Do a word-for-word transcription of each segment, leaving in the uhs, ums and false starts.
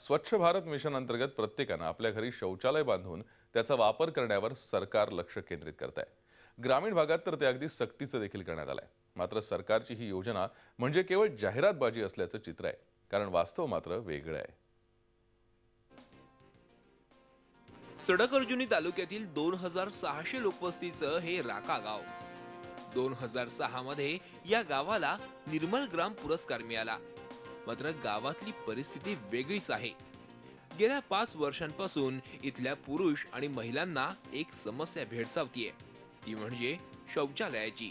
स्वच्छ भारत मिशन अंतर्गत प्रत्येकानं आपल्या घरी शौचालय बांधून त्याचा वापर करण्यावर सरकार लक्ष केंद्रित करत आहे। ग्रामीण भागात तर ते अगदी सक्तीचं देखील करण्यात आलंय। मात्र सरकारची ही योजना म्हणजे केवळ जाहिरातबाजी असल्याचं चित्र आहे, कारण वास्तव मात्र वेगळं आहे। सडक अर्जुनी तालुक्यातील दोन हजार सहाशे लोकवस्तीचं हे राका गाव। दोन हजार सहा मध्ये या गावाला निर्मल ग्राम पुरस्कार मिळाला। मात्र गावातली परिस्थिती वेगळीच आहे। गेल्या पाच वर्षांपासून इथल्या पुरुष आणि महिलांना एक समस्या भेडसावतीये, ती म्हणजे शौचालयाची।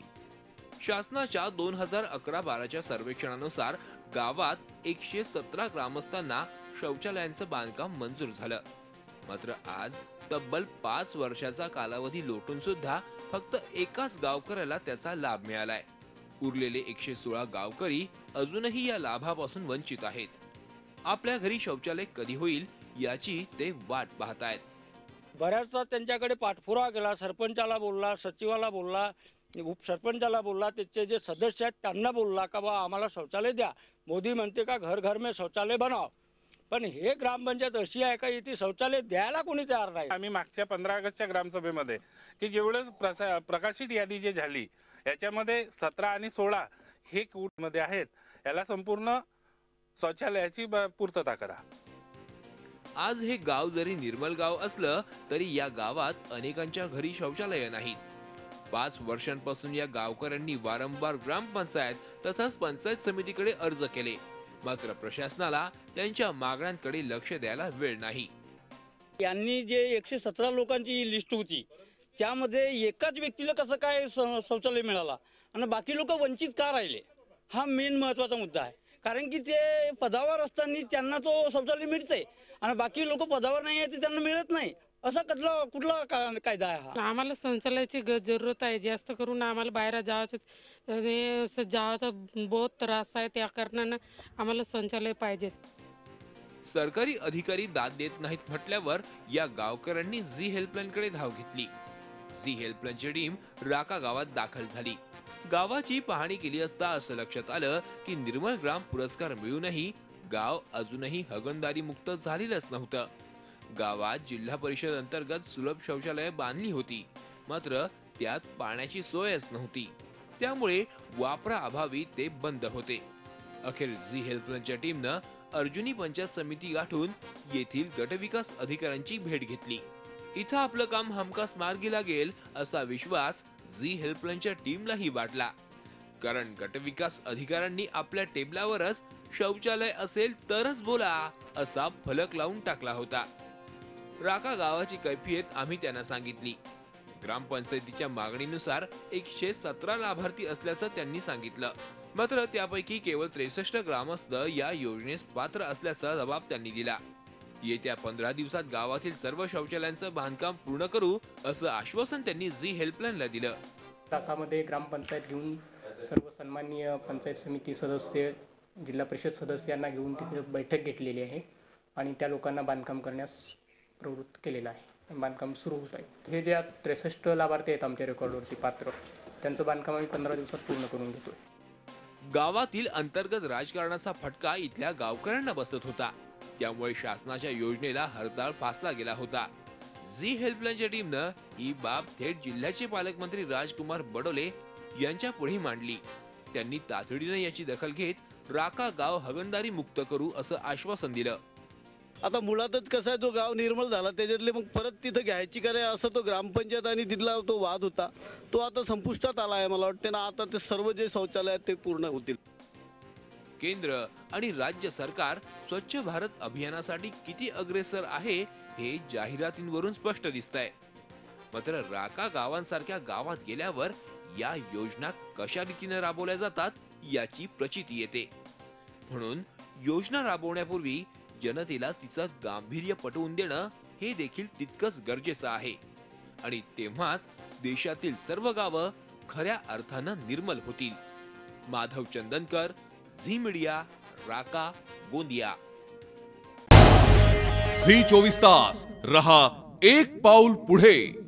शासनाच्या दोन हजार अकरा बाराच्या सर्वेक्षणानुसार गावात एकशे सतरा ग्रामस्थांना शौचालयांचं बांधकाम मंजूर झालं। मात्र आज तब्बल पाच वर्षाचा कालावधी लोटून सुद्धा फक्त एकाच गावकऱ्याला त्याचा लाभ मिळालाय। उरलेले एकशे सोळा गावकरी अजूनही या लाभापासून वंचित आहेत। आपल्या घरी शौचालय कधी होईल याची ते वाट पाहत आहेत। बऱ्याचदा त्यांच्याकडे पाठपुरावा केला, सरपंचाला बोलला, सचिवाला बोलला, उपसरपंचाला बोलला, त्याचे जे सदस्य आहेत त्यांना बोलला का बा आम्हाला शौचालय द्या। मोदी म्हणते का घर घर मे शौचालय बनाव, पण हे ग्रामपंचायत अशी आहे का इथे शौचालय द्यायला कोणी तयार नाही। आम्ही मागच्या पंधरा ऑगस्टच्या ग्रामसभेमध्ये की जेवढं प्रकाशित यादी जी झाली याच्यामध्ये सतरा आणि सोळा हे कूट मध्ये आहेत, याला संपूर्ण शौचालयाची पूर्तता करा। आज हे गाव जरी निर्मल गाव असलं तरी या गावात अनेकांच्या घरी शौचालय नाहीत। पाच वर्षांपासून या गावकऱ्यांनी वारंवार ग्रामपंचायत तसंच पंचायत समितीकडे अर्ज केले, मात्र प्रशासनाला त्यांच्या मागण्यांकडे लक्ष द्यायला वेळ नाही। यांनी जे एकशे सतरा लोकांची लिस्ट होती त्यामध्ये एकाच व्यक्तीला कसं काय शौचालय मिळाला आणि बाकी लोक वंचित का राहिले, हा मेन महत्त्वाचा मुद्दा आहे। कारण की ते पदावर असताना त्यांना तो शौचालय मिळते आणि बाकी लोक पदावर नाही आहे ते त्यांना मिळत नाही, असा कुठला कुठला कायदा आहे हा। आम्हाला शौचालयाची जरूरत आहे, जास्त करून आम्हाला बाहेर जावाचं जावाचा बहुत त्रास आहे, त्या कारणानं आम्हाला शौचालय पाहिजे। सरकारी अधिकारी दाद देत नाहीत म्हटल्यावर या गावकऱ्यांनी झी हेल्पलाईनकडे धाव घेतली। झी हेल्पलाईनची टीम राका गावात दाखल झाली। गावाची पाहणी केली असता असं लक्षात आलं की निर्मल ग्राम पुरस्कार मिळूनही गाव अजूनही हगणदारी मुक्त झालेलंच नव्हतं। गावात जिल्हा परिषद अंतर्गत सुलभ शौचालये बांधली होती, मात्र त्यात पाण्याची सोयच नव्हती, त्यामुळे वापराअभावी ते बंद होते। अखेर झी हेल्पलाईनच्या टीमनं अर्जुनी पंचायत समिती गाठून येथील गटविकास अधिकाऱ्यांची भेट घेतली। इथं आपलं काम हमखास मार्गी लागेल असा विश्वास झी हेल्पलाईनच्या टीमलाही वाटला, कारण गटविकास अधिकाऱ्यांनी आपल्या टेबलावरच शौचालय असेल तरच बोला असा फलक लावून टाकला होता। राका गावाची कैफियत आम्ही त्यांना सांगितली। ग्रामपंचायतीच्या मागणीनुसार एकशे सतरा लाभार्थी असल्याचं त्यांनी सांगितलं, मात्र त्यापैकी केवळ त्रेसष्ट ग्रामस्थ या योजनेस पात्र असल्याचा जबाब त्यांनी दिला। येत्या पंधरा दिवसात गावातील सर्व शौचालयांचं बांधकाम पूर्ण करू असं आश्वासन त्यांनी झी हेल्पलाईनला दिलं। राकामध्ये ग्रामपंचायत घेऊन सर्व सन्माननीय पंचायत समिती सदस्य, जिल्हा परिषद सदस्य यांना घेऊन तिथे बैठक घेतलेली आहे आणि त्या लोकांना बांधकाम करण्यास प्रवृत्त केलेला आहे। बांधकाम सुरू होत आहे। हे जे त्रेसष्ट लाभार्थी आहेत आमच्या रेकॉर्डवरती पात्र, त्यांचं बांधकाम आम्ही पंधरा दिवसात पूर्ण करून घेतोय। गावातील अंतर्गत राजकारणाचा फटका इथल्या गावकऱ्यांना बसत होता, त्यामुळे शासनाच्या योजनेला हरताळ फासला गेला होता। झी हेल्पलाईनच्या टीमनं ही बाब थेट जिल्ह्याचे पालकमंत्री राजकुमार बडोले यांच्या पुढे मांडली। त्यांनी तातडीने याची दखल घेत राका गाव हगणदारी मुक्त करू असं आश्वासन दिलं। आता मुळातच कसं आहे, तो गाव निर्मल झाला त्याच्यातले मग परत तिथं घ्यायची काय असं तो ग्रामपंचायत आणि तिथला तो वाद होता, तो आता संपुष्टात आला आहे। मला वाटते ना आता ते सर्व जे शौचालय आहेत ते पूर्ण होतील। केंद्र आणि राज्य सरकार स्वच्छ भारत अभियानासाठी किती अग्रेसर आहे हे जाहिरातींवरून स्पष्ट दिसतंय, मात्र राका गावांसारख्या गावात गेल्यावर या योजना कशा रीतीने राबवल्या जातात याची प्रचिती येते। म्हणून योजना राबवण्यापूर्वी जनतेला तिचं गांभीर्य पटवून देणं हे देखील तितकंच गरजेचं आहे, आणि तेव्हाच देशातील सर्व गावं खऱ्या अर्थानं निर्मल होतील। माधव चंदनकर, झी मीडिया, राका, गोंदिया। झी चोवीस तास रहा एक पाऊल पुढे।